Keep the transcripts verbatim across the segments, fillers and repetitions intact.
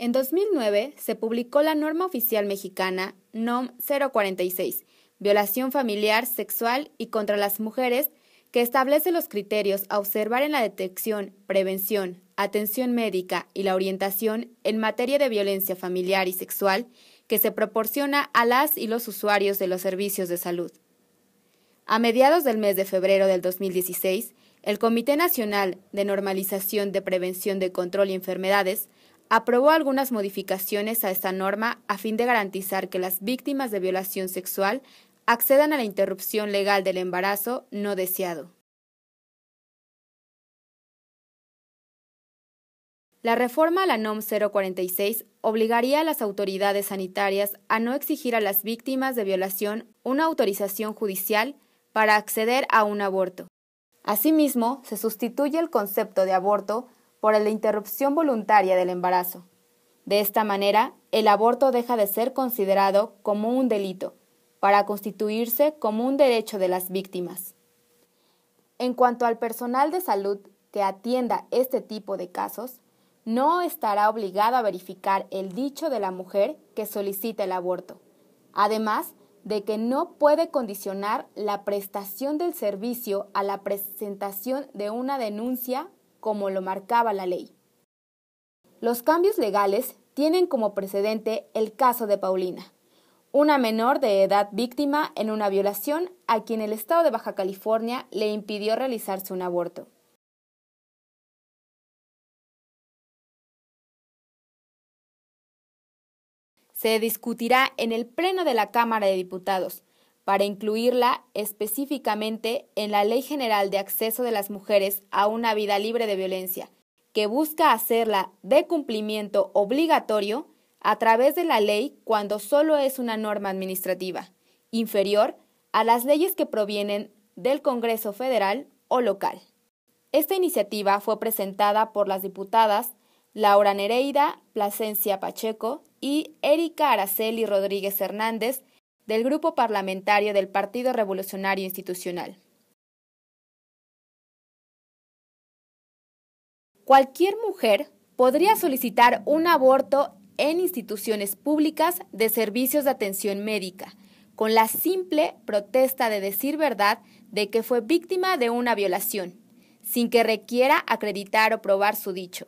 En dos mil nueve se publicó la norma oficial mexicana N O M cero cuarenta y seis, Violación familiar, sexual y contra las mujeres, que establece los criterios a observar en la detección, prevención, atención médica y la orientación en materia de violencia familiar y sexual que se proporciona a las y los usuarios de los servicios de salud. A mediados del mes de febrero del dos mil dieciséis, el Comité Nacional de Normalización de Prevención de Control y Enfermedades aprobó algunas modificaciones a esta norma a fin de garantizar que las víctimas de violación sexual accedan a la interrupción legal del embarazo no deseado. La reforma a la N O M cero cuarenta y seis obligaría a las autoridades sanitarias a no exigir a las víctimas de violación una autorización judicial para acceder a un aborto. Asimismo, se sustituye el concepto de aborto por el de interrupción voluntaria del embarazo. De esta manera, el aborto deja de ser considerado como un delito, para constituirse como un derecho de las víctimas. En cuanto al personal de salud que atienda este tipo de casos, no estará obligado a verificar el dicho de la mujer que solicita el aborto, además de que no puede condicionar la prestación del servicio a la presentación de una denuncia como lo marcaba la ley. Los cambios legales tienen como precedente el caso de Paulina, una menor de edad víctima en una violación a quien el Estado de Baja California le impidió realizarse un aborto. Se discutirá en el Pleno de la Cámara de Diputados para incluirla específicamente en la Ley General de Acceso de las Mujeres a una Vida Libre de Violencia, que busca hacerla de cumplimiento obligatorio a través de la ley cuando solo es una norma administrativa, inferior a las leyes que provienen del Congreso Federal o local. Esta iniciativa fue presentada por las diputadas Laura Nereida Plasencia Pacheco y Erika Araceli Rodríguez Hernández, del Grupo Parlamentario del Partido Revolucionario Institucional. Cualquier mujer podría solicitar un aborto en instituciones públicas de servicios de atención médica, con la simple protesta de decir verdad de que fue víctima de una violación, sin que requiera acreditar o probar su dicho.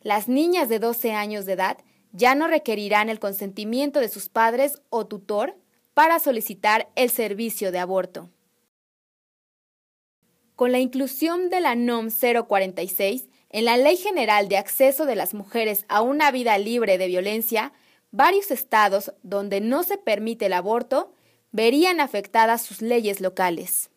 Las niñas de doce años de edad ya no requerirán el consentimiento de sus padres o tutor para solicitar el servicio de aborto. Con la inclusión de la N O M cero cuarenta y seis, en la Ley General de Acceso de las Mujeres a una Vida Libre de Violencia, varios estados donde no se permite el aborto verían afectadas sus leyes locales.